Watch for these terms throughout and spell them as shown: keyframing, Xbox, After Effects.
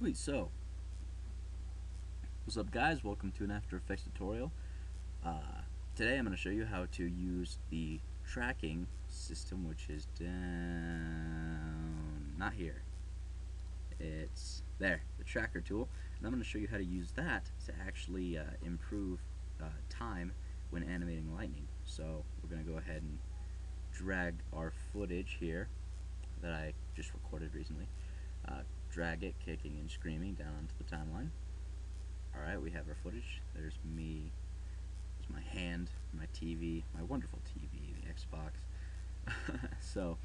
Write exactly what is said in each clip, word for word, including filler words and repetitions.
Sweet, so, what's up guys? Welcome to an After Effects tutorial. Uh, today I'm going to show you how to use the tracking system, which is down, not here, it's there, the tracker tool, and I'm going to show you how to use that to actually uh, improve uh, time when animating lightning. So we're going to go ahead and drag our footage here that I just recorded recently. Uh, drag it kicking and screaming down onto the timeline. Alright, we have our footage. There's me, there's my hand, my T V, my wonderful T V, the Xbox. so,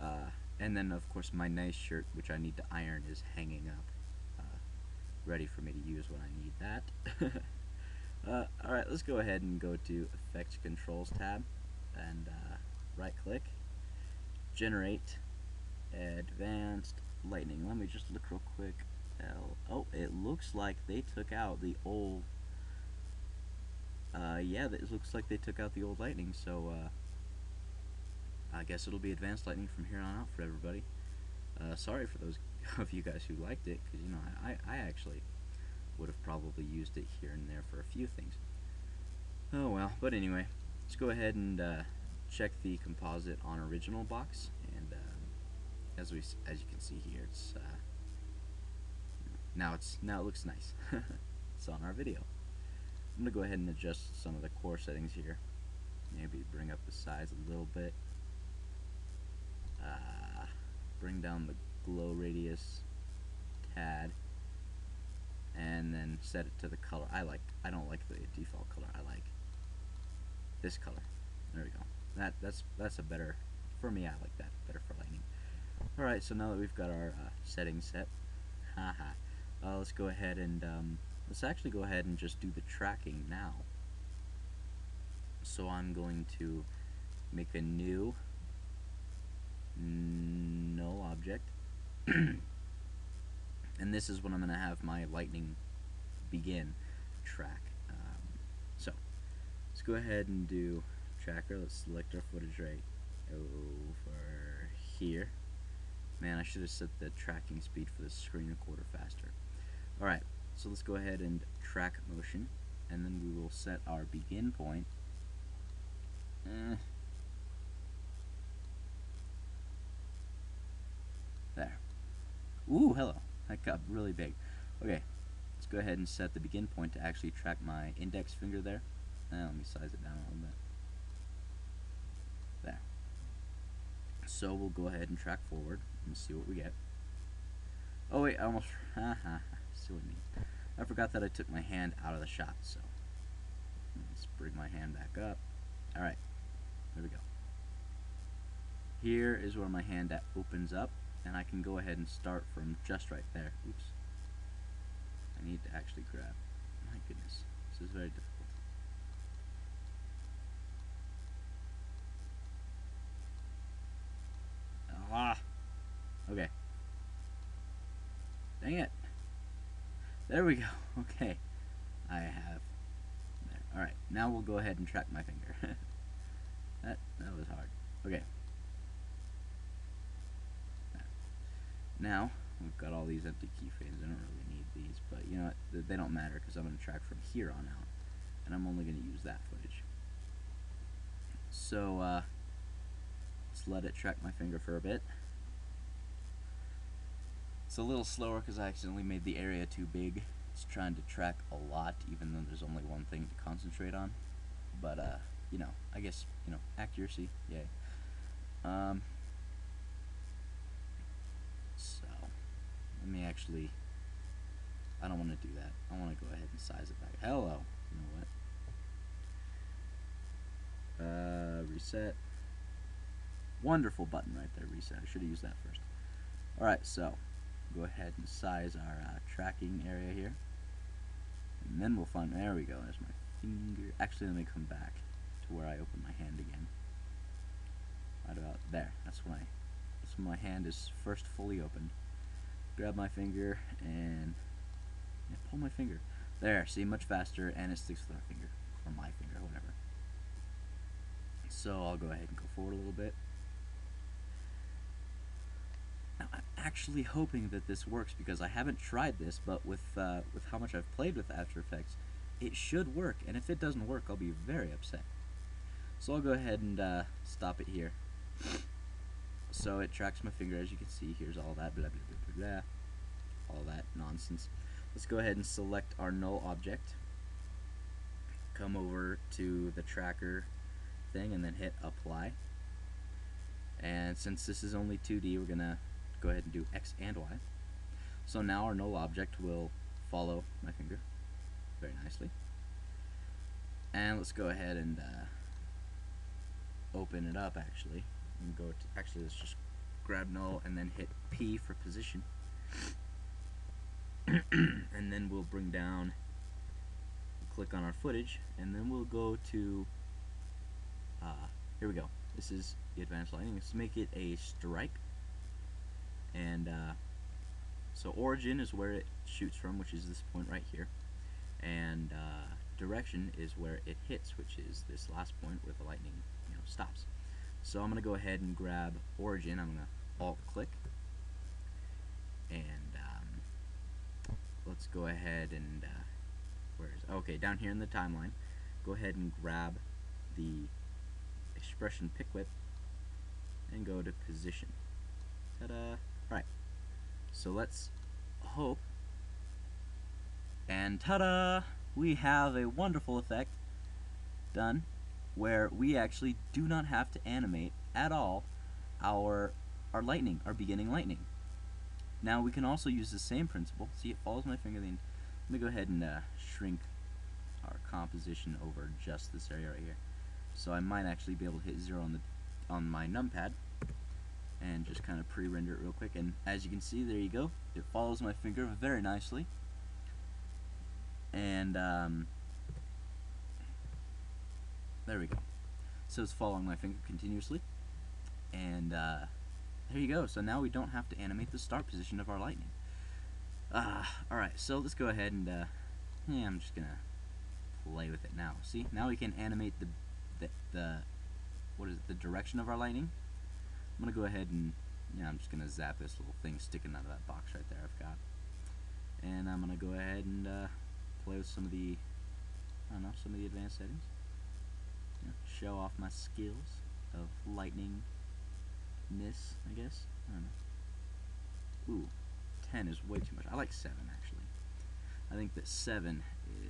uh, and then of course my nice shirt, which I need to iron, is hanging up, uh, ready for me to use when I need that. uh, Alright, let's go ahead and go to Effects Controls tab and uh, right click, generate advanced lightning. Let me just look real quick. L oh, it looks like they took out the old. Uh, yeah, it looks like they took out the old lightning. So uh, I guess it'll be advanced lightning from here on out for everybody. Uh, sorry for those of you guys who liked it, because you know I I actually would have probably used it here and there for a few things. Oh well, but anyway, let's go ahead and uh, check the composite on original box. As we, as you can see here, it's uh, now it's now it looks nice. It's on our video. I'm gonna go ahead and adjust some of the core settings here. Maybe bring up the size a little bit. Uh, bring down the glow radius tad, and then set it to the color I like. I don't like the default color. I like this color. There we go. That that's that's a better for me. I like that better for lightning. Alright, so now that we've got our uh, settings set, haha, uh, let's go ahead and, um, let's actually go ahead and just do the tracking now. So I'm going to make a new null object, and this is when I'm going to have my lightning begin track. Um, so, let's go ahead and do tracker. Let's select our footage right over here. Man, I should have set the tracking speed for the screen recorder faster. Alright, so let's go ahead and track motion, and then we will set our begin point. Eh. There. Ooh, hello. That got really big. Okay, let's go ahead and set the begin point to actually track my index finger there. Now, let me size it down a little bit. There. So we'll go ahead and track forward and see what we get. Oh wait, I almost see what it means. I forgot that I took my hand out of the shot, so let's bring my hand back up. Alright, there we go. Here is where my hand that opens up, and I can go ahead and start from just right there. Oops. I need to actually grab. My goodness, this is very difficult. Ah, okay. Dang it. There we go. Okay. I have. There. All right. Now we'll go ahead and track my finger. that that was hard. Okay. Now we've got all these empty keyframes. I don't really need these, but you know what? They don't matter because I'm going to track from here on out, and I'm only going to use that footage. So. Uh, let it track my finger for a bit. It's a little slower because I accidentally made the area too big. It's trying to track a lot even though there's only one thing to concentrate on, but uh, you know, I guess, you know, accuracy, yay. Um, so let me actually, I don't want to do that. I want to go ahead and size it back. Hello, you know what, uh, reset. Wonderful button right there, reset. I should have used that first. Alright, so go ahead and size our uh, tracking area here. And then we'll find, there we go, there's my finger. Actually, let me come back to where I open my hand again. Right about there. That's when, I, that's when my hand is first fully opened. Grab my finger and, and pull my finger. There, see, much faster, and it sticks with our finger. Or my finger, whatever. So I'll go ahead and go forward a little bit. actually hoping that this works, because I haven't tried this, but with uh, with how much I've played with After Effects, it should work, and if it doesn't work, I'll be very upset. So I'll go ahead and uh, stop it here. So it tracks my finger, as you can see. Here's all that, blah, blah, blah, blah, blah. All that nonsense. Let's go ahead and select our null object. Come over to the tracker thing and then hit apply. And since this is only two D, we're going to go ahead and do X and Y. So now our null object will follow my finger very nicely. And let's go ahead and uh, open it up, actually. And go to, actually, let's just grab null and then hit P for position. And then we'll bring down, click on our footage, and then we'll go to, uh, here we go. This is the advanced lighting. Let's make it a strike. And uh, so origin is where it shoots from, which is this point right here. And uh, direction is where it hits, which is this last point where the lightning, you know, stops. So I'm going to go ahead and grab origin. I'm going to alt click. And um, let's go ahead and, uh, where is it? Okay, down here in the timeline, go ahead and grab the expression pick whip and go to position. Ta-da! Alright, so let's hope. And ta-da! We have a wonderful effect done, where we actually do not have to animate at all our our lightning, our beginning lightning. Now we can also use the same principle. See, it follows my finger. Then let me go ahead and uh, shrink our composition over just this area right here. So I might actually be able to hit zero on the on my numpad and just kind of pre-render it real quick. And as you can see, there you go. It follows my finger very nicely. And um, there we go. So it's following my finger continuously. And uh, there you go. So now we don't have to animate the start position of our lightning. Uh, Alright, so let's go ahead and... Uh, yeah, I'm just going to play with it now. See? Now we can animate the, the, the... What is it? The direction of our lightning. I'm going to go ahead and... Yeah, I'm just going to zap this little thing sticking out of that box right there I've got. And I'm going to go ahead and uh, play with some of the... I don't know, some of the advanced settings. Show off my skills of lightningness, I guess. I don't know. Ooh, ten is way too much. I like seven, actually. I think that seven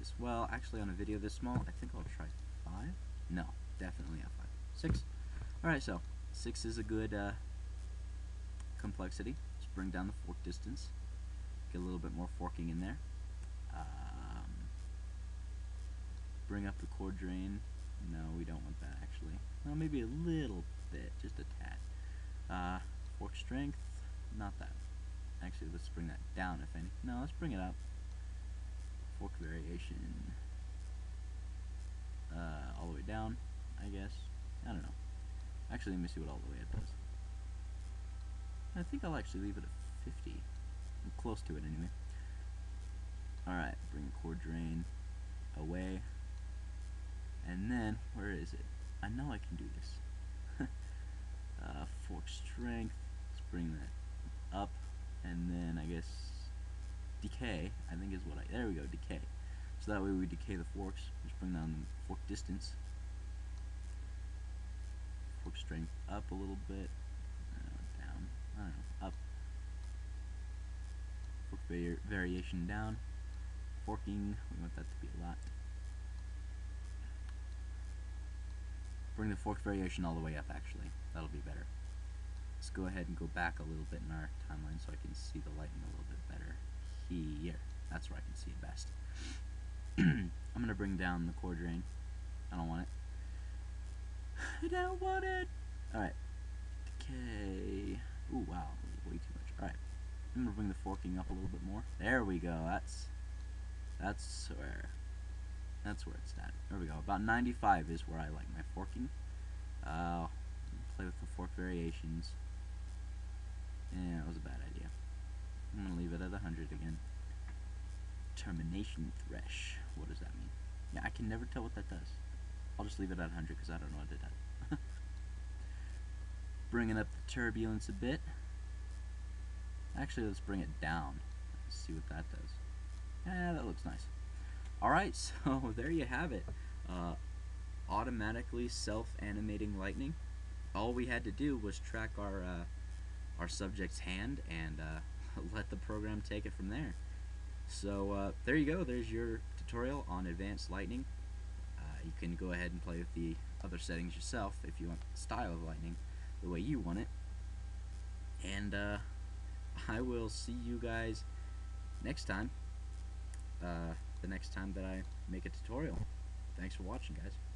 is, well, actually, on a video this small, I think I'll try five. No, definitely not five. six. Alright, so six is a good uh, complexity. Let's bring down the fork distance. Get a little bit more forking in there. Um, bring up the chord drain. No, we don't want that, actually. Well, maybe a little bit, just a tad. Uh, fork strength, not that. Actually, let's bring that down, if any. No, let's bring it up. Fork variation. Uh, all the way down, I guess. I don't know. Actually, let me see what all the way up does. I think I'll actually leave it at fifty. I'm close to it, anyway. Alright, bring the chord drain away. And then, where is it? I know I can do this. uh, fork strength, let's bring that up, and then I guess decay, I think is what I, there we go, decay. So that way we decay the forks, just bring down the fork distance. Fork strength up a little bit, uh, down, I don't know, up. Fork vari variation down, forking, we want that to be a lot. Bring the fork variation all the way up, actually. That'll be better. Let's go ahead and go back a little bit in our timeline so I can see the lightning a little bit better here. That's where I can see it best. I'm going to bring down the chord drain. I don't want it. I don't want it! Alright. Decay. Ooh, wow. That was way too much. Alright. I'm going to bring the forking up a little bit more. There we go. That's... That's where... That's where it's at. There we go. About ninety-five is where I like my forking. Uh, play with the fork variations. Yeah, that was a bad idea. I'm going to leave it at one hundred again. Termination thresh. What does that mean? Yeah, I can never tell what that does. I'll just leave it at one hundred because I don't know what it does. Bringing up the turbulence a bit. Actually, let's bring it down. Let's see what that does. Yeah, that looks nice. Alright, so there you have it. Uh, automatically self-animating lightning. All we had to do was track our uh, our subject's hand and uh, let the program take it from there. So uh, there you go. There's your tutorial on advanced lightning. Uh, you can go ahead and play with the other settings yourself if you want the style of lightning the way you want it. And uh, I will see you guys next time. Uh, the next time that I make a tutorial. Thanks for watching, guys.